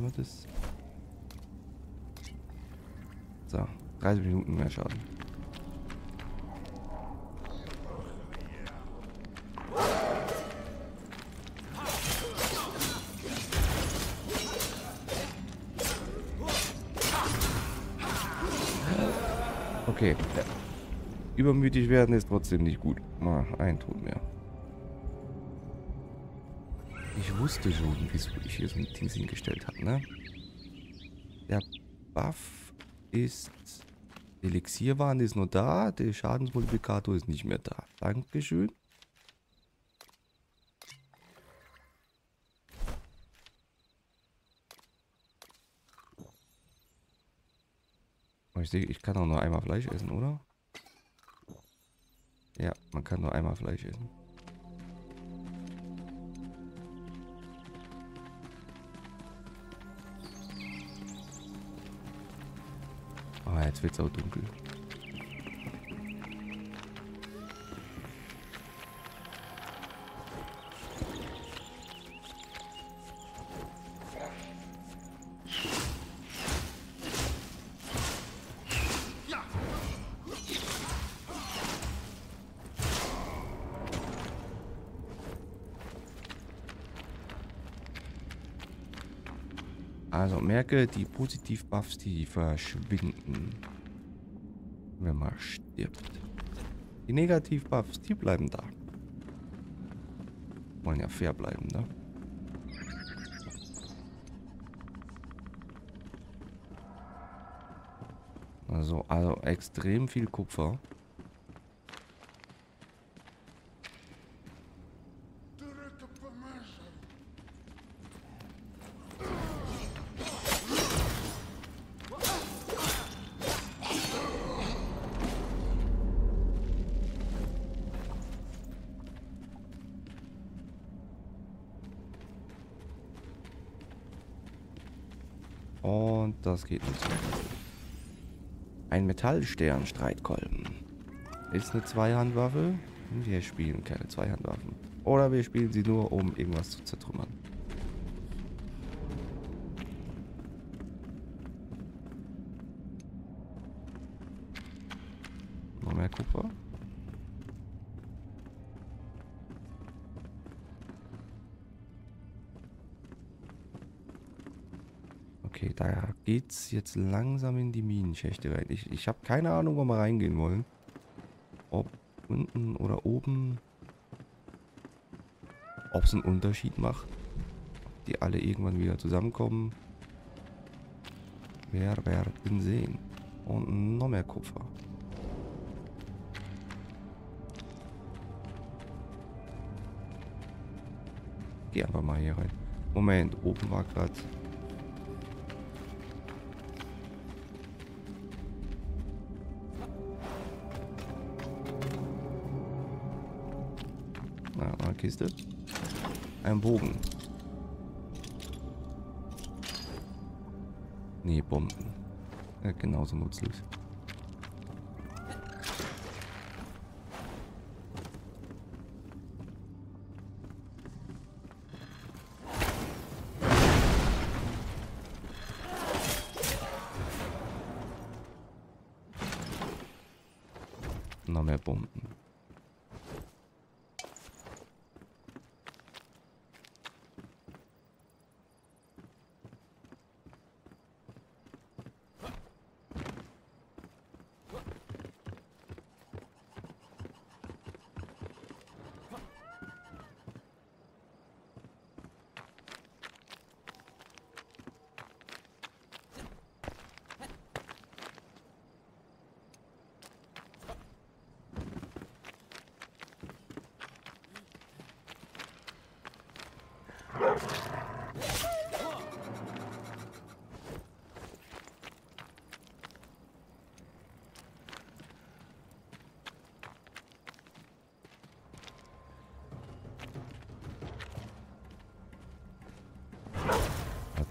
nehmen wir das. So, 30 Minuten mehr Schaden. Okay, übermütig werden ist trotzdem nicht gut. Mal ein Tod mehr. Ich wusste schon, wieso ich hier so ein Ding hingestellt habe, ne? Der Buff ist... Elixierwahn ist nur da, der Schadensmultiplikator ist nicht mehr da. Dankeschön. Ich sehe, ich kann auch nur einmal Fleisch essen, oder? Ja, man kann nur einmal Fleisch essen. Ah, jetzt wird es auch dunkel. Also merke, die Positiv-Buffs, die verschwinden, wenn man stirbt. Die Negativ-Buffs, die bleiben da. Wollen ja fair bleiben, ne? Also extrem viel Kupfer. Und das geht nicht. Ein Metallstern Streitkolben. Ist eine Zweihandwaffe? Wir spielen keine Zweihandwaffen. Oder wir spielen sie nur, um irgendwas zu zertrümmern. Noch mehr Kupfer. Okay, da geht's jetzt langsam in die Minenschächte rein. Ich habe keine Ahnung, wo wir reingehen wollen. Ob unten oder oben. Ob es einen Unterschied macht. Ob die alle irgendwann wieder zusammenkommen. Wir werden sehen. Und noch mehr Kupfer. Geh einfach mal hier rein. Moment, oben war gerade... Kiste. Ein Bogen. Nee, Bomben. Ja, genauso nutzlos. Noch mehr Bomben.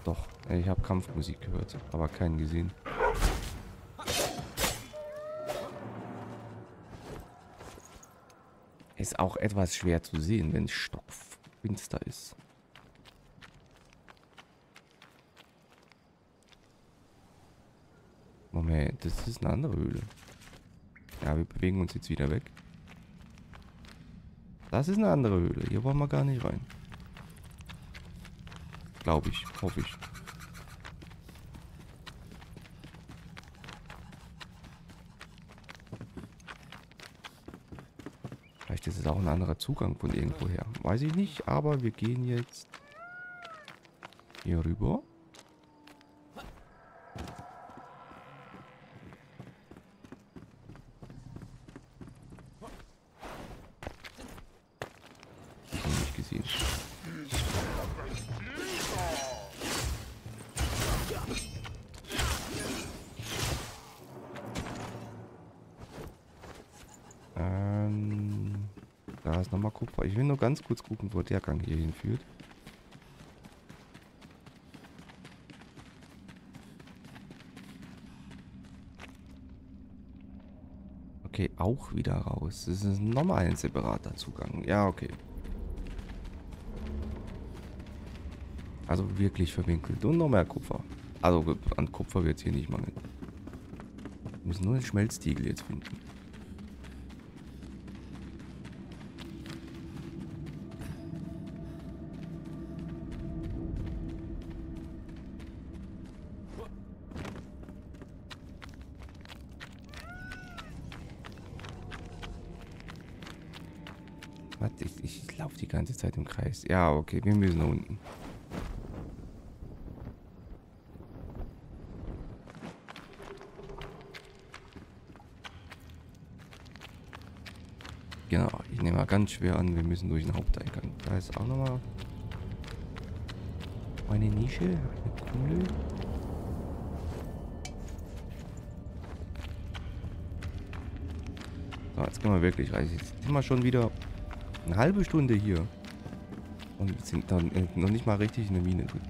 Doch, ich habe Kampfmusik gehört, aber keinen gesehen. Ist auch etwas schwer zu sehen, wenn es stockfinster ist. Moment, das ist eine andere Höhle. Ja, wir bewegen uns jetzt wieder weg. Das ist eine andere Höhle. Hier wollen wir gar nicht rein. Glaube ich, hoffe ich. Vielleicht ist es auch ein anderer Zugang von irgendwoher. Weiß ich nicht, aber wir gehen jetzt hier rüber. Da ist nochmal Kupfer. Ich will nur ganz kurz gucken, wo der Gang hier hinführt. Okay, auch wieder raus. Das ist nochmal ein separater Zugang. Ja, okay. Also wirklich verwinkelt. Und noch mehr Kupfer. Also an Kupfer wird es hier nicht mangeln. Wir müssen nur den Schmelztiegel jetzt finden. Warte, ich laufe die ganze Zeit im Kreis. Ja, okay, wir müssen nach unten. Genau, ich nehme mal ganz schwer an, wir müssen durch den Haupteingang. Da ist auch nochmal eine Nische, eine coole. So, jetzt können wir wirklich rein. Jetzt sind wir schon wieder eine halbe Stunde hier. Und sind dann noch nicht mal richtig in der Mine drin.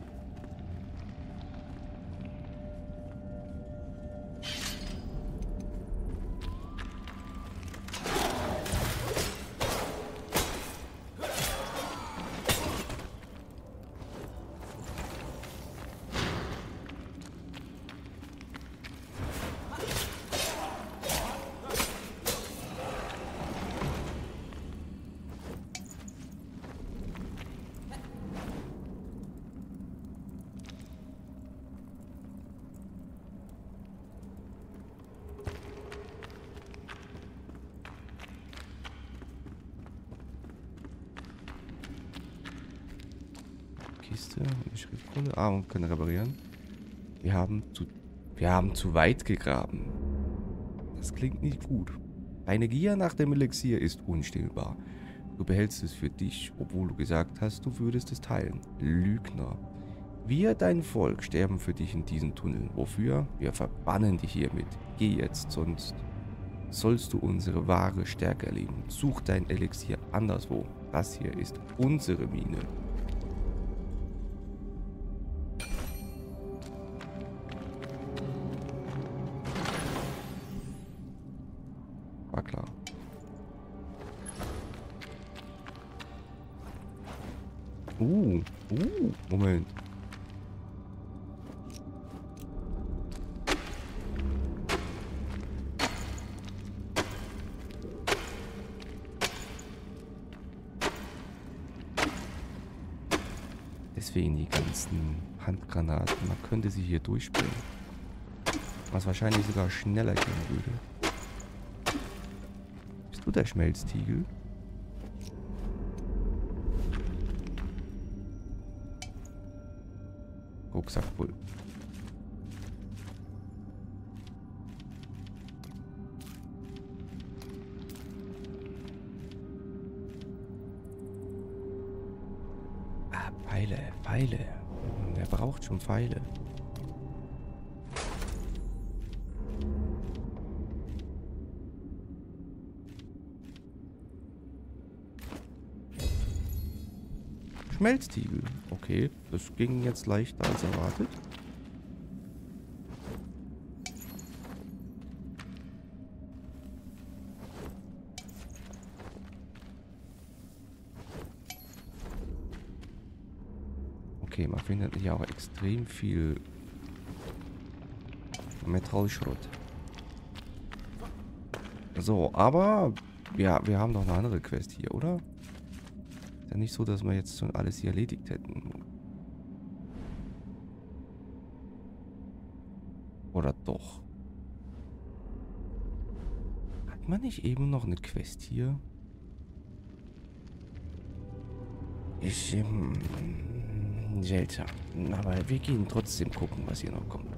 Kiste und Schriftkunde. Ah, und können reparieren. Wir haben zu weit gegraben. Das klingt nicht gut. Deine Gier nach dem Elixier ist unstillbar. Du behältst es für dich, obwohl du gesagt hast, du würdest es teilen. Lügner. Wir, dein Volk, sterben für dich in diesem Tunnel. Wofür? Wir verbannen dich hiermit. Geh jetzt, sonst sollst du unsere wahre Stärke erleben. Such dein Elixier anderswo. Das hier ist unsere Mine. Klar. Moment. Deswegen die ganzen Handgranaten. Man könnte sie hier durchspringen. Was wahrscheinlich sogar schneller gehen würde. Du der Schmelztiegel? Rucksack voll. Ah, Pfeile, Pfeile. Wer braucht schon Pfeile? Schmelztiegel. Okay, das ging jetzt leichter als erwartet. Okay, man findet hier auch extrem viel Metallschrott. So, aber ja, wir haben noch eine andere Quest hier, oder? Ist ja nicht so, dass wir jetzt schon alles hier erledigt hätten. Oder doch? Hat man nicht eben noch eine Quest hier? Ist seltsam. Aber wir gehen trotzdem gucken, was hier noch kommt.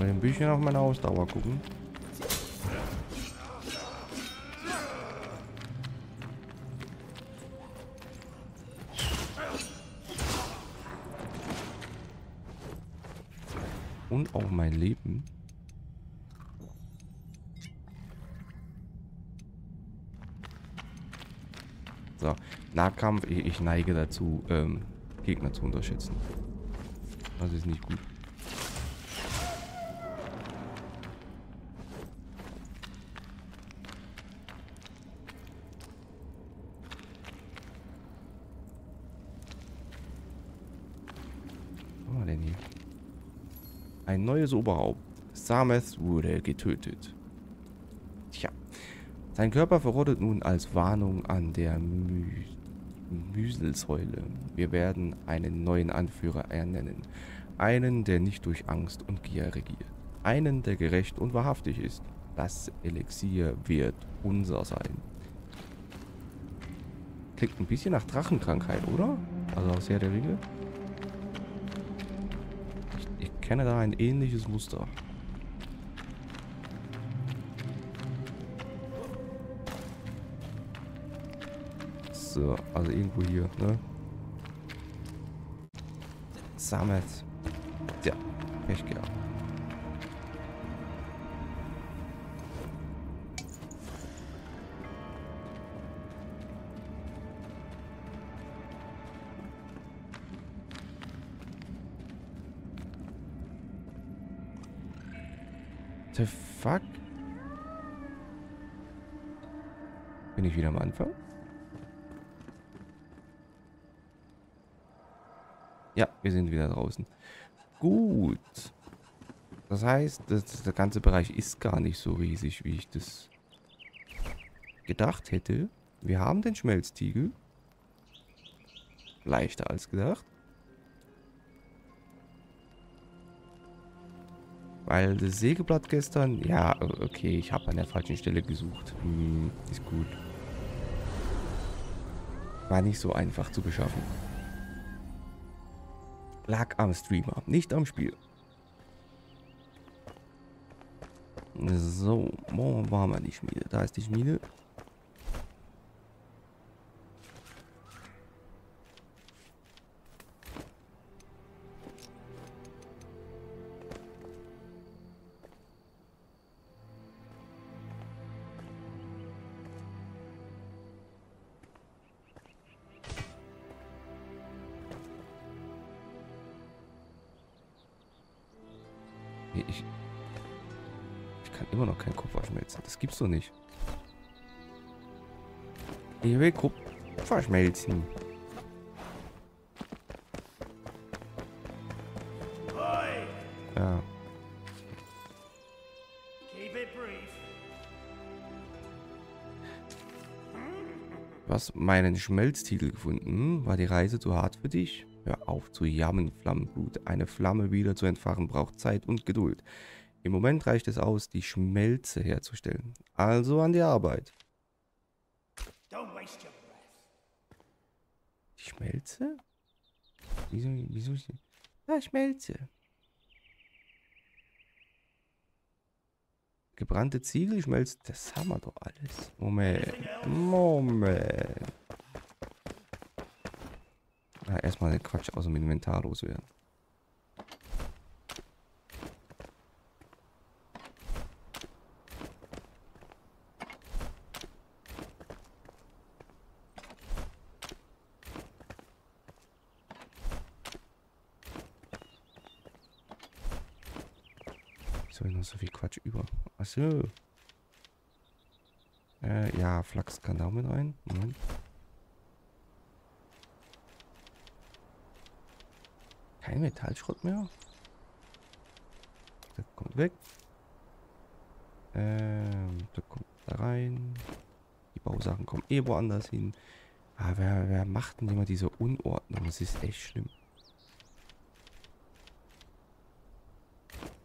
Ein bisschen auf meine Ausdauer gucken. Und auch mein Leben. So, Nahkampf, ich neige dazu, Gegner zu unterschätzen. Das ist nicht gut. Ein neues Oberhaupt. Sameth wurde getötet. Tja. Sein Körper verrottet nun als Warnung an der Müselsäule. Wir werden einen neuen Anführer ernennen. Einen, der nicht durch Angst und Gier regiert. Einen, der gerecht und wahrhaftig ist. Das Elixier wird unser sein. Klingt ein bisschen nach Drachenkrankheit, oder? Also aus Herr der Ringe. Ich kenne da ein ähnliches Muster. So, also irgendwo hier, ne? Sameth. Ja, echt gern. The fuck? Bin ich wieder am Anfang? Ja, wir sind wieder draußen. Gut. Das heißt, der ganze Bereich ist gar nicht so riesig, wie ich das gedacht hätte. Wir haben den Schmelztiegel. Leichter als gedacht. Weil das Sägeblatt gestern... Ja, okay, ich habe an der falschen Stelle gesucht. Ist gut. War nicht so einfach zu beschaffen. Lag am Streamer, nicht am Spiel. So, wo war man die Schmiede? Da ist die Schmiede. Ich kann immer noch keinen Kupfer schmelzen. Das gibt's doch nicht. Ich will Kupfer schmelzen. Ja. Was meinen Schmelztitel gefunden? War die Reise zu hart für dich? Hör auf zu jammern, Flammenblut. Eine Flamme wieder zu entfachen braucht Zeit und Geduld. Im Moment reicht es aus, die Schmelze herzustellen. Also an die Arbeit. Die Schmelze? Wieso? Ja, Schmelze. Gebrannte Ziegel schmelzt. Das haben wir doch alles. Moment. Erstmal den Quatsch aus dem Inventar loswerden. Wieso ist noch so viel Quatsch über? Achso. Ja, Flachs kann da auch mit rein. Moment. Kein Metallschrott mehr. Das kommt weg. Das kommt da rein. Die Bausachen kommen eh woanders hin. Ah, wer macht denn immer diese Unordnung? Das ist echt schlimm.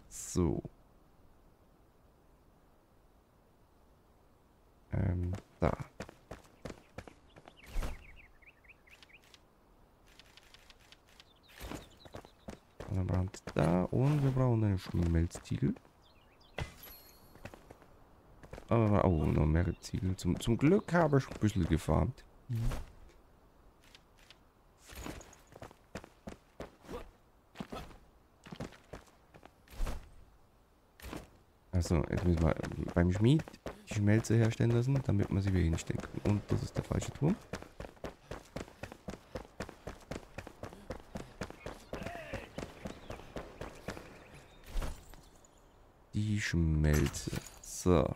So. Da. Und dann brauchen wir da und wir brauchen einen Schmelztiegel. Aber auch noch mehr Ziegel. Zum Glück habe ich ein bisschen gefarmt. Mhm. Also, jetzt müssen wir beim Schmied die Schmelze herstellen lassen, damit man sie wieder hinsteckt. Und das ist der falsche Turm. Die Schmelze. So.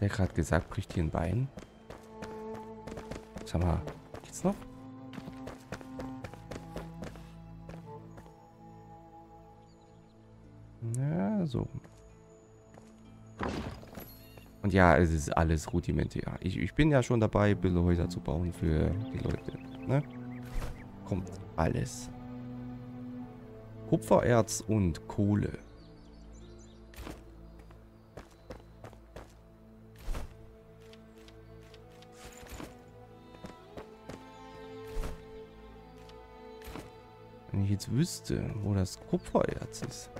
Der hat gesagt, bricht hier ein Bein. Sag mal, geht's noch? Ja, so. Und ja, es ist alles rudimentär. Ich bin ja schon dabei, ein bisschen Häuser zu bauen für die Leute. Ne? Kommt alles. Kupfererz und Kohle. Wenn ich jetzt wüsste, wo das Kupfererz ist.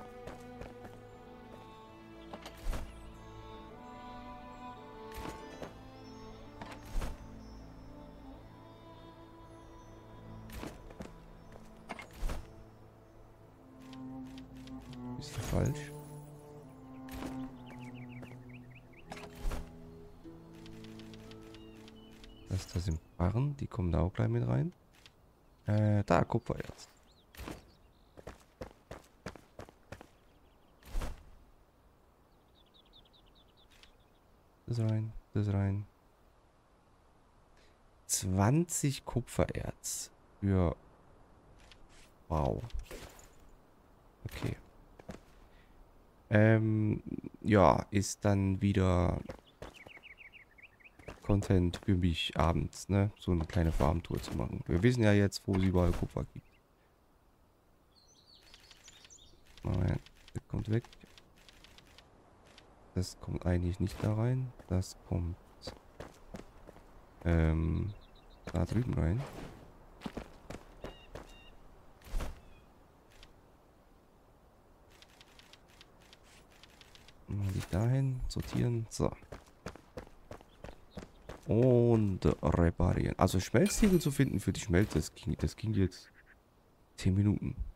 Falsch. Das sind Barren, die kommen da auch gleich mit rein. Da, Kupfererz. Das rein, das rein. 20 Kupfererz. Ja. Wow. Okay. Ja, ist dann wieder Content für mich abends, ne? So eine kleine Farmtour zu machen. Wir wissen ja jetzt, wo es überall Kupfer gibt. Moment, das kommt weg. Das kommt eigentlich nicht da rein. Das kommt da drüben rein. Dahin sortieren, so. Und reparieren. Also Schmelztiegel zu finden für die Schmelze, das ging jetzt 10 Minuten.